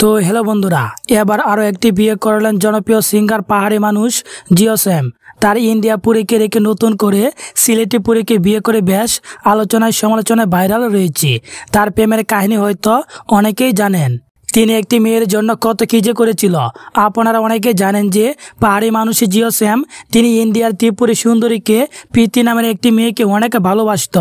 तो हेलो बंधुरा एबार आरो एकटी बिये करलेन जनप्रिय सिंगार पहाड़ी मानुष जियोसैम। तार इंडिया पुरी के रेखे नतून करे सिलेटी पुरी के बिये करे बेश आलोचनाय समालोचनाय भाइराल रयेछे। तार प्रेमेर काहिनी होयतो अनेकेई जानेन। তিনি একটি মেয়ের জন্য কত কি যে করেছিল আপনারা অনেকে জানেন। যে পাহাড়ি মানুষ জিওস্যাম তিনি ইন্ডিয়ার ত্রিপুরী সুন্দরীকে প্রীতি নামের একটি মেয়েকে অনেক ভালোবাসত।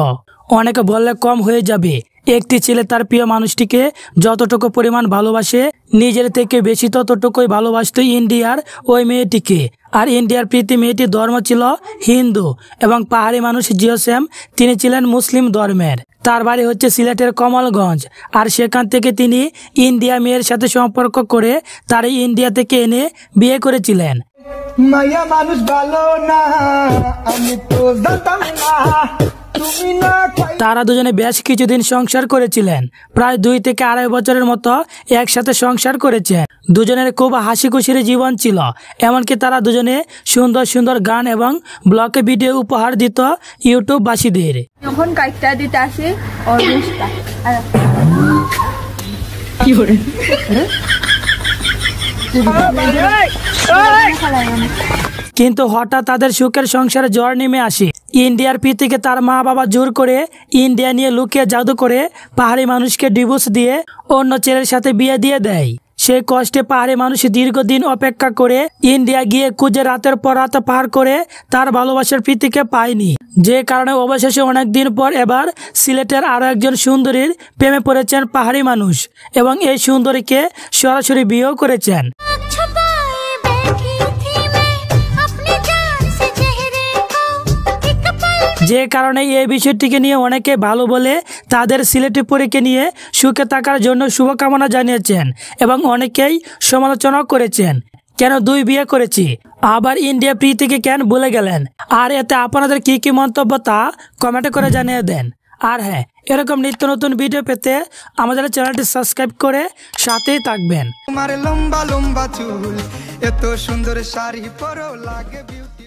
অনেকে বললে কম হয়ে যাবে, একটি ছেলে তার প্রিয় মানুষটিকে যতটুকু পরিমাণ ভালোবাসে নিজের থেকে বেশি ততটুকুই ভালোবাসত ইন্ডিয়ার ওই মেয়েটিকে। আর ইন্ডিয়ার প্রীতি মেয়েটির ধর্ম ছিল হিন্দু এবং পাহাড়ি মানুষ জিওস্যাম তিনি ছিলেন মুসলিম ধর্মের। তার বাড়ি হচ্ছে সিলেটের কমলগঞ্জ, আর সেখান থেকে তিনি ইন্ডিয়া মেয়ের সাথে সম্পর্ক করে তার ইন্ডিয়া থেকে এনে বিয়ে করেছিলেন। মায়া মানুষ ভালো না, আমি তো জানতাম না। তারা দুজনে বেশ কিছুদিন সংসার করেছিলেন, প্রায় 2 থেকে আড়াই বছরের মতো একসাথে সংসার করেছেন। দুজনের খুব হাসি খুশির জীবন ছিল, এমনকি তারা দুজনে সুন্দর সুন্দর গান এবং ব্লগে ভিডিও উপহার দিত ইউটিউববাসীদের। যখন কাইটা দিতে আসে অরুণটা কি করে কিন্তু হঠাৎ তাদের সুখের সংসারে ঝড় নেমে আসে। ইন্ডিয়ার প্রীতিকে তার মা বাবা জোর করে ইন্ডিয়া নিয়ে লুকিয়ে জাদু করে পাহাড়ি মানুষকে ডিভোর্স দিয়ে অন্য ছেলের সাথে বিয়ে দিয়ে দেয়। সেই কষ্টে পাহাড়ি মানুষ দীর্ঘদিন অপেক্ষা করে ইন্ডিয়া গিয়ে খুঁজে রাতের পর রাত পার করে তার ভালোবাসার প্রীতিকে পায়নি, যে কারণে অবশেষে অনেক দিন পর এবার সিলেটের আরও একজন সুন্দরীর প্রেমে পড়েছেন পাহাড়ি মানুষ এবং এই সুন্দরীকে সরাসরি বিয়েও করেছেন। যে কারণে এই বিষয়টিকে নিয়ে অনেকে ভালো বলে তাদের সিলেটি পুরীকে নিয়ে সুখে থাকার জন্য শুভকামনা জানিয়েছেন এবং অনেকেই সমালোচনাও করেছেন। কেন দুই বিয়ে করেছি, আবার ইন্ডিয়া প্রীতিকে কেন ভুলে গেলেন? আর এতে আপনাদের কি কি মন্তব্য তা কমেন্টে করে জানিয়ে দেন। আর হ্যাঁ, এরকম নিত্য নতুন ভিডিও পেতে আমাদের চ্যানেলটি সাবস্ক্রাইব করে সাথেই থাকবেন। তোমার লম্বা লম্বা চুল, এত সুন্দর শাড়ি পরো লাগে।